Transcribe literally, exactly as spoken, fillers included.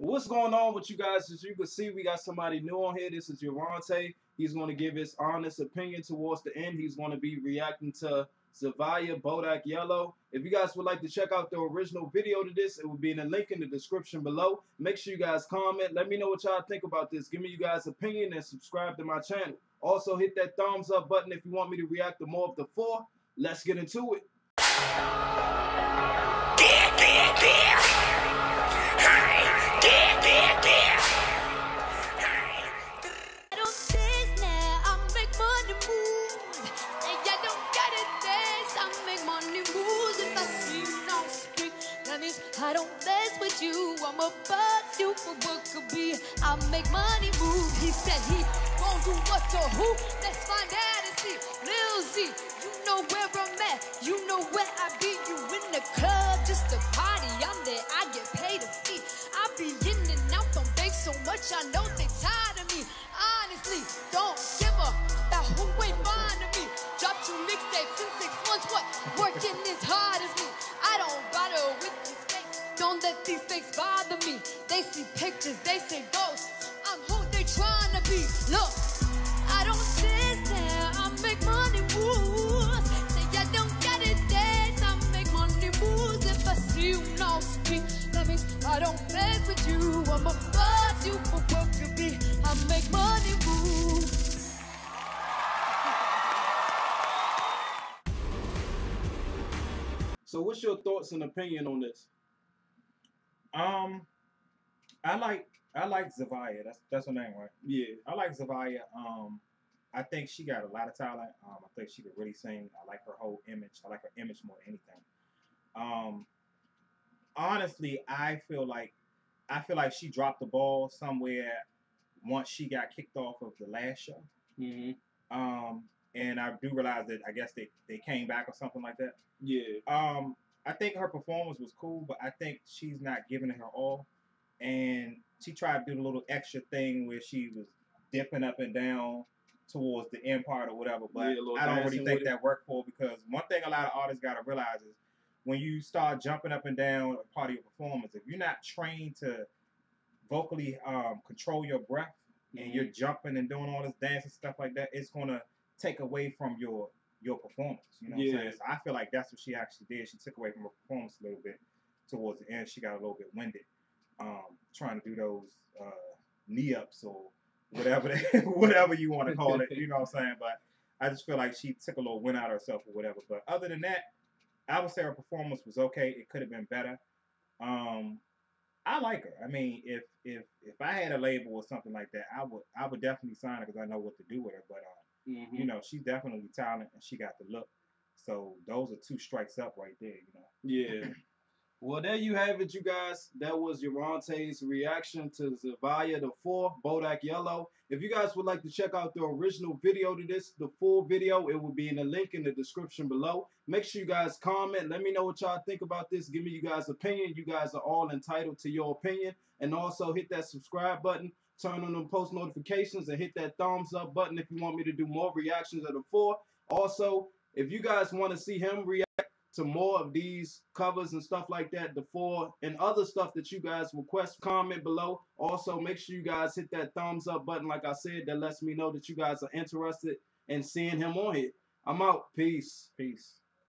What's going on with you guys? As you can see, we got somebody new on here. This is Durante. He's going to give his honest opinion towards the end. He's going to be reacting to Zhavia, Bodak Yellow. If you guys would like to check out the original video to this, it will be in the link in the description below. Make sure you guys comment. Let me know what y'all think about this. Give me you guys' opinion and subscribe to my channel. Also, hit that thumbs up button if you want me to react to more of the four. Let's get into it. Dear, dear, dear. Hi. Dear, dear, dear. I don't mess with you, I'm a bust you for what could be. I make money move. He said he won't do what to who. Let's find out and see. Lil Z, you know where I'm at, you know where I be. You in the club, just a party. I'm there, I get paid a fee. I be in and out, don't bake so much. I know they tired of me. Honestly, don't give up about who ain't fond of me. Drop two mixtapes in six months. What? Working as hard as me. I don't bother with these fakes. Don't let these fakes bother me. They see pictures, they say ghosts. I'm who they trying to be. Look, I don't sit there. I make money moves. Say I don't get it dance. I make money moves. If I see you, no speak. That means I don't mess with you. I'm a buzz you for what you be. I make money moves. So what's your thoughts and opinion on this? Um, I like I like Zhavia. That's that's her name, right? Yeah, I like Zhavia. Um, I think she got a lot of talent. Um, I think she could really sing. I like her whole image. I like her image more than anything. Um, honestly, I feel like I feel like she dropped the ball somewhere once she got kicked off of the last show. Mm-hmm. Um. And I do realize that I guess they, they came back or something like that. Yeah. Um, I think her performance was cool, but I think she's not giving it her all. And she tried to do a little extra thing where she was dipping up and down towards the end part or whatever. But yeah, I don't really think that worked for her, because one thing a lot of artists got to realize is when you start jumping up and down a part of your performance, if you're not trained to vocally um, control your breath, mm-hmm. and you're jumping and doing all this dance and stuff like that, it's going to take away from your your performance, you know what yeah. I'm saying? So I feel like that's what she actually did. She took away from her performance a little bit towards the end. She got a little bit winded um, trying to do those uh, knee-ups or whatever that, whatever you want to call it, you know what I'm saying? But I just feel like she took a little win out of herself or whatever. But other than that, I would say her performance was okay. It could have been better. Um, I like her. I mean, if if if I had a label or something like that, I would, I would definitely sign her because I know what to do with her. But uh, Mm-hmm. you know, she's definitely talented, and she got the look. So those are two strikes up right there, you know. Yeah. Well, there you have it, you guys. That was Durante's reaction to Zhavia, the four, Bodak Yellow. If you guys would like to check out the original video to this, the full video, it will be in the link in the description below. Make sure you guys comment. Let me know what y'all think about this. Give me you guys' opinion. You guys are all entitled to your opinion. And also hit that subscribe button. Turn on them post notifications and hit that thumbs up button if you want me to do more reactions of the four. Also, if you guys want to see him react to more of these covers and stuff like that, the four and other stuff that you guys request, comment below. Also, make sure you guys hit that thumbs up button. Like I said, that lets me know that you guys are interested in seeing him on here. I'm out. Peace. Peace.